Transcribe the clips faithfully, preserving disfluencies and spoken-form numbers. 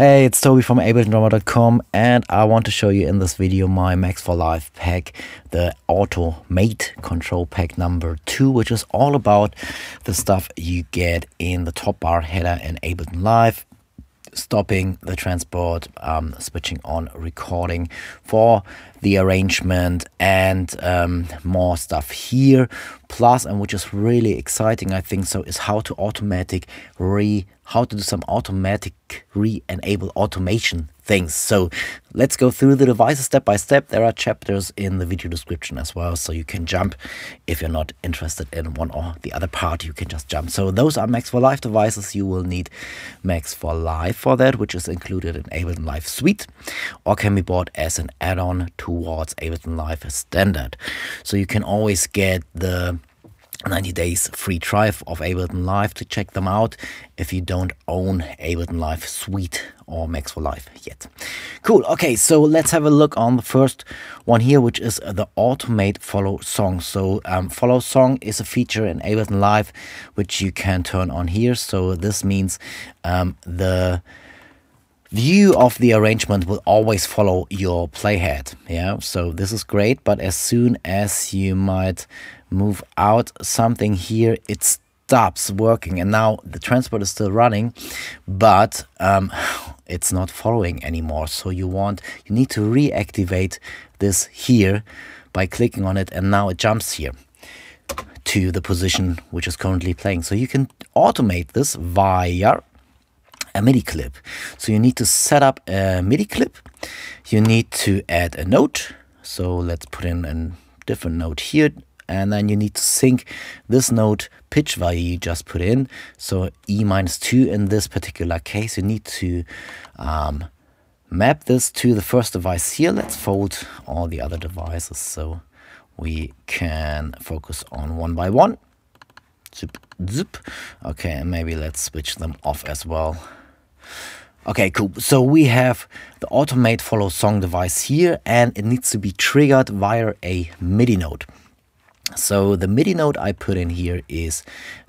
Hey, it's Toby from Ableton Drummer dot com, and I want to show you in this video my Max for Live pack, the Automate Control Pack number two, which is all about the stuff you get in the top bar header in Ableton Live, stopping the transport, um, switching on recording for the arrangement, and um, more stuff here. Plus, and which is really exciting, I think so, is how to automatic re how to do some automatic re-enable automation things. So let's go through the devices step by step. There are chapters in the video description as well, so you can jump if you're not interested in one or the other part. You can just jump. So those are Max for Live devices. You will need Max for Live for that, which is included in Ableton Live Suite, or can be bought as an add-on towards Ableton Live Standard. So you can always get the ninety days free trial of Ableton Live to check them out if you don't own Ableton Live Suite or Max for Live yet. Cool. Okay, so let's have a look on the first one here, which is the Automate Follow Song. So um, Follow Song is a feature in Ableton Live which you can turn on here. So this means um, the view of the arrangement will always follow your playhead. Yeah, so this is great, but as soon as you might move out something here, it stops working, and now the transport is still running, but um, it's not following anymore. So you want you need to reactivate this here by clicking on it, and now it jumps here to the position which is currently playing. So you can automate this via a MIDI clip. So you need to set up a MIDI clip. You need to add a note. So let's put in a different note here. And then you need to sync this note pitch value you just put in. So E minus two in this particular case. You need to um, map this to the first device here. Let's fold all the other devices so we can focus on one by one. Zip, zip. Okay, and maybe let's switch them off as well. Okay, cool. So we have the Automate Follow Song device here, and it needs to be triggered via a MIDI note. So the MIDI note I put in here is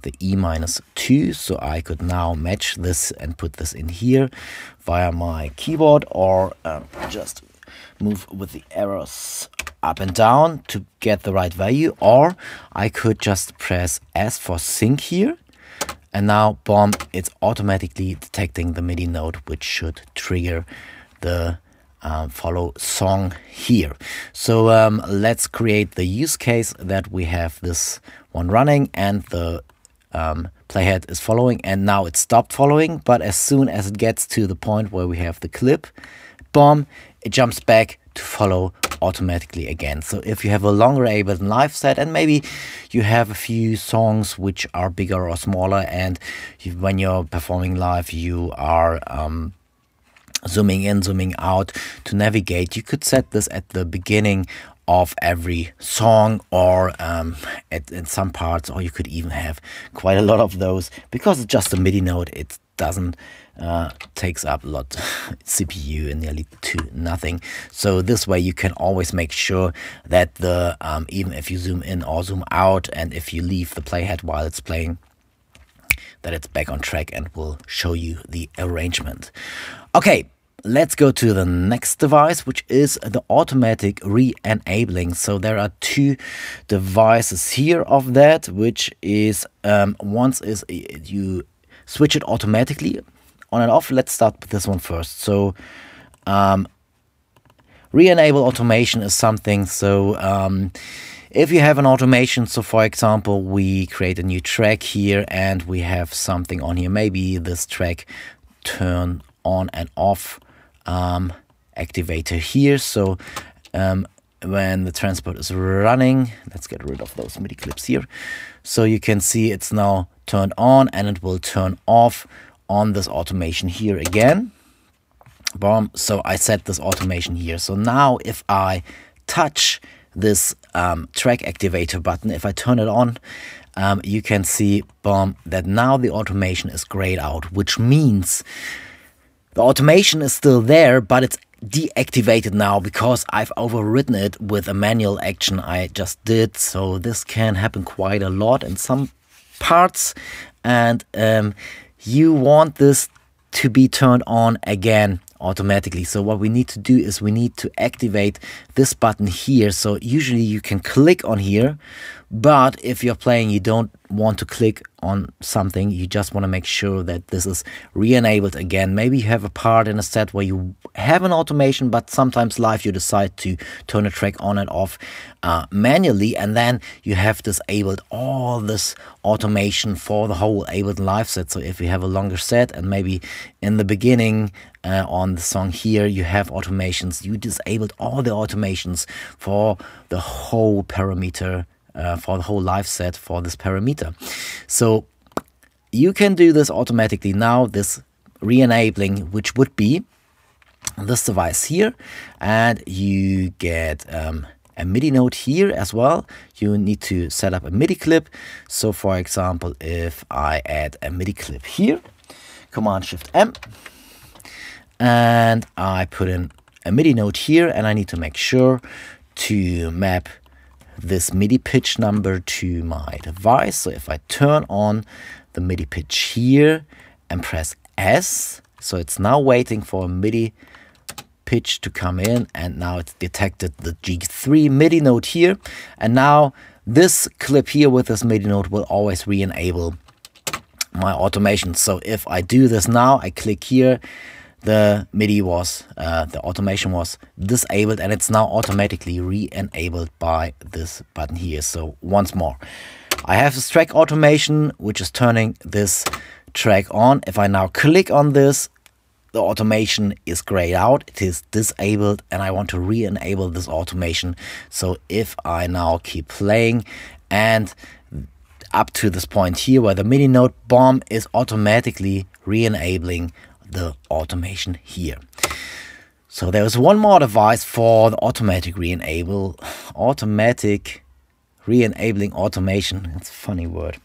the E minus two. So I could now match this and put this in here via my keyboard, or um, just move with the arrows up and down to get the right value, or I could just press S for sync here. And now, boom, it's automatically detecting the MIDI note, which should trigger the um, follow song here. So um, let's create the use case that we have this one running, and the um, playhead is following, and now it stopped following. But as soon as it gets to the point where we have the clip, boom, it jumps back to follow automatically again. So if you have a longer Ableton Live set, and maybe you have a few songs which are bigger or smaller, and you, when you're performing live, you are um, zooming in, zooming out to navigate, you could set this at the beginning of every song, or um, at, at some parts, or you could even have quite a lot of those, because it's just a MIDI note. It doesn't uh, takes up a lot C P U and nearly to nothing. So this way you can always make sure that the um, even if you zoom in or zoom out, and if you leave the playhead while it's playing, that it's back on track and will show you the arrangement. Okay. Let's go to the next device, which is the automatic re-enabling. So there are two devices here of that, which is um, once is you switch it automatically on and off. Let's start with this one first. So um, re-enable automation is something. So um, if you have an automation, so for example, we create a new track here, and we have something on here. Maybe this track turn on and off Um, activator here. So um, when the transport is running, let's get rid of those MIDI clips here. So you can see it's now turned on, and it will turn off on this automation here again. Boom. So I set this automation here. So now if I touch this um, track activator button, if I turn it on, um, you can see, boom, that now the automation is grayed out, which means the automation is still there, but it's deactivated now because I've overridden it with a manual action I just did. So this can happen quite a lot in some parts, and um, you want this to be turned on again automatically. So what we need to do is we need to activate this button here. So usually you can click on here, but if you're playing, you don't want to click on something. You just want to make sure that this is re-enabled again. Maybe you have a part in a set where you have an automation, but sometimes live you decide to turn a track on and off uh, manually, and then you have disabled all this automation for the whole Ableton Live set. So if you have a longer set and maybe in the beginning uh, on the song here you have automations, you disabled all the automations for the whole parameter. Uh, for the whole live set for this parameter. So you can do this automatically now, this re-enabling, which would be this device here, and you get um, a MIDI note here as well. You need to set up a MIDI clip. So for example, if I add a MIDI clip here, Command Shift M, and I put in a MIDI note here, and I need to make sure to map this MIDI pitch number to my device. So if I turn on the MIDI pitch here and press S, so it's now waiting for a MIDI pitch to come in, and now it's detected the G three MIDI note here, and now this clip here with this MIDI note will always re-enable my automation. So if I do this now, I click here, the MIDI was, uh, the automation was disabled, and it's now automatically re-enabled by this button here. So once more, I have this track automation, which is turning this track on. If I now click on this, the automation is grayed out, it is disabled, and I want to re-enable this automation. So if I now keep playing, and up to this point here where the MIDI note bomb is automatically re-enabling the automation here. So there is one more device for the automatic re-enable, automatic re-enabling automation. It's a funny word.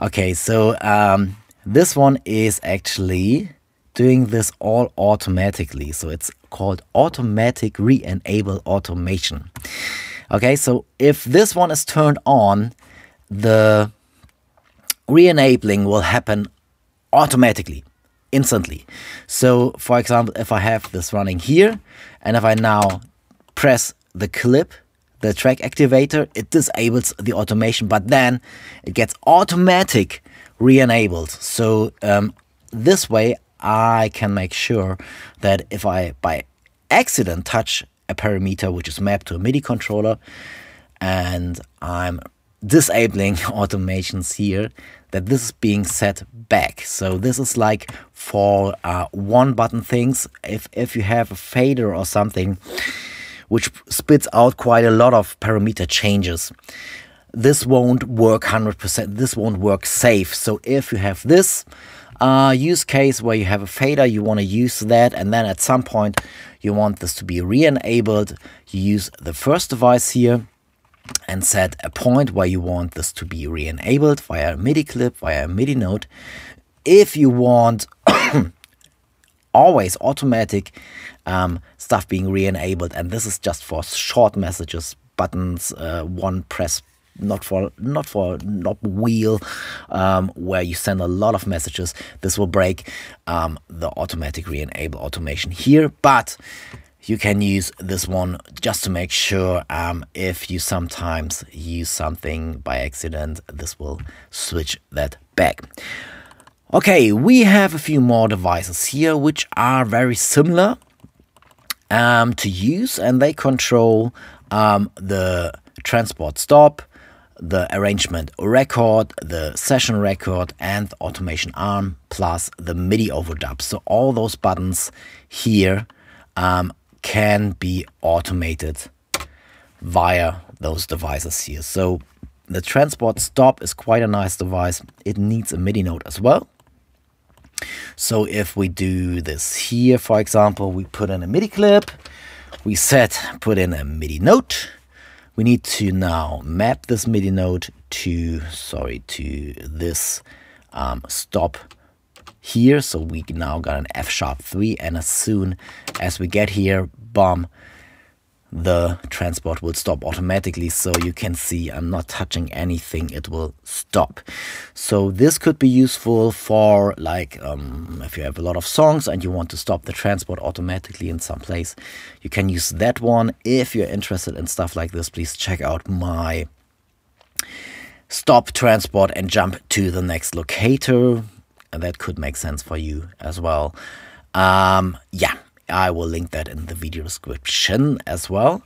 Okay, so um, this one is actually doing this all automatically. So it's called automatic re-enable automation. Okay, so if this one is turned on, the re-enabling will happen automatically, instantly. So for example, if I have this running here, and if I now press the clip, the track activator, it disables the automation, but then it gets automatic re-enabled. So um, this way I can make sure that if I by accident touch a parameter which is mapped to a MIDI controller, and I'm disabling automations here, that this is being set back. So this is like for uh, one button things. If, if you have a fader or something which spits out quite a lot of parameter changes, this won't work one hundred percent, this won't work safe. So if you have this uh, use case where you have a fader, you want to use that, and then at some point you want this to be re-enabled, you use the first device here and set a point where you want this to be re-enabled via a MIDI clip, via a MIDI note. If you want always automatic um, stuff being re-enabled, and this is just for short messages, buttons, uh, one press, not for not for knob wheel, um, where you send a lot of messages, this will break um, the automatic re-enable automation here. But you can use this one just to make sure um, if you sometimes use something by accident, this will switch that back. Okay, we have a few more devices here which are very similar um, to use, and they control um, the transport stop, the arrangement record, the session record, and automation arm, plus the MIDI overdub. So all those buttons here um, can be automated via those devices here. So the transport stop is quite a nice device. It needs a MIDI note as well. So if we do this here, for example, we put in a MIDI clip, we set, put in a MIDI note. We need to now map this MIDI note to, sorry, to this um, stop here. So we now got an F sharp three, and as soon as we get here, bomb, the transport will stop automatically. So you can see I'm not touching anything, it will stop. So this could be useful for like um, if you have a lot of songs and you want to stop the transport automatically in some place, you can use that one. If you're interested in stuff like this, please check out my stop transport and jump to the next locator, and that could make sense for you as well. Um, yeah, I will link that in the video description as well.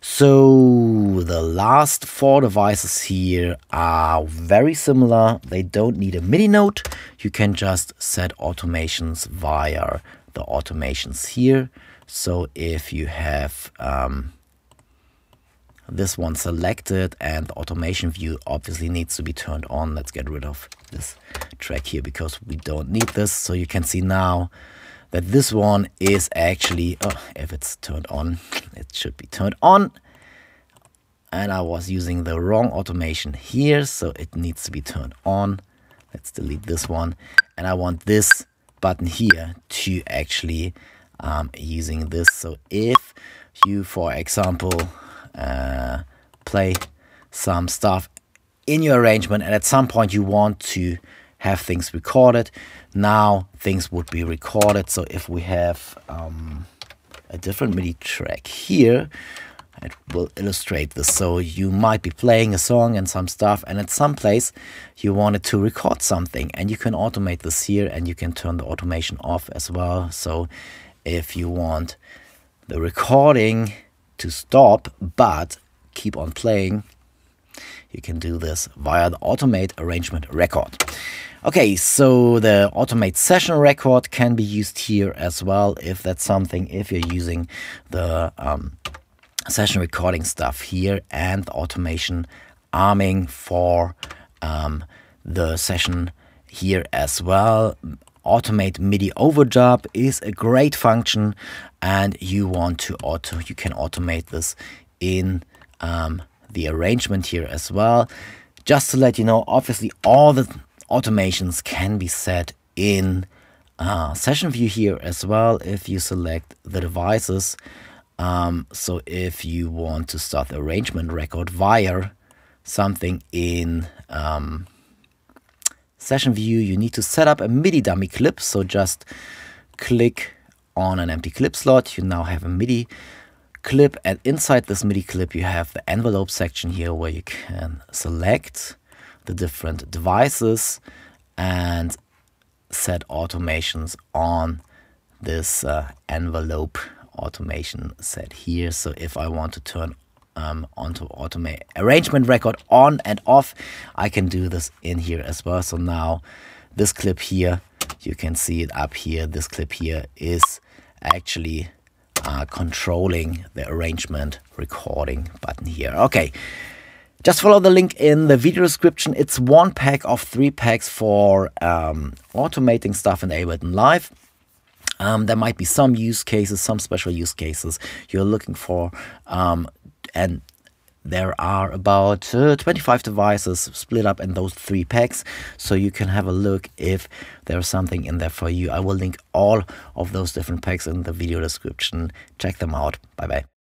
So the last four devices here are very similar. They don't need a MIDI note. You can just set automations via the automations here. So if you have um, this one selected, and the automation view obviously needs to be turned on. Let's get rid of this track here because we don't need this. So you can see now that this one is actually, oh, if it's turned on, it should be turned on. And I was using the wrong automation here, so it needs to be turned on. Let's delete this one. And I want this button here to actually um, using this. So if you, for example, uh, play some stuff in your arrangement, and at some point you want to have things recorded, now things would be recorded. So if we have um, a different MIDI track here, it will illustrate this. So you might be playing a song and some stuff, and at some place you wanted to record something, and you can automate this here, and you can turn the automation off as well. So if you want the recording to stop but keep on playing, you can do this via the Automate Arrangement Record. Okay, so the Automate Session Record can be used here as well, if that's something, if you're using the um, session recording stuff here, and the automation arming for um, the session here as well. Automate MIDI Overdub is a great function, and you want to auto, you can automate this in um, the arrangement here as well. Just to let you know, obviously all the automations can be set in uh, session view here as well if you select the devices. Um, so if you want to start the arrangement record via something in um, session view, you need to set up a MIDI dummy clip. So just click on an empty clip slot. You now have a MIDI clip, and inside this MIDI clip you have the envelope section here where you can select the different devices and set automations on this uh, envelope automation set here. So if I want to turn um, onto automate arrangement record on and off, I can do this in here as well. So now this clip here, you can see it up here, this clip here is actually Uh, controlling the arrangement recording button here. Okay, just follow the link in the video description. It's one pack of three packs for um, automating stuff in Ableton Live. Um, there might be some use cases, some special use cases you're looking for, um, and there are about uh, twenty-five devices split up in those three packs, so you can have a look if there's something in there for you. I will link all of those different packs in the video description. Check them out. Bye bye.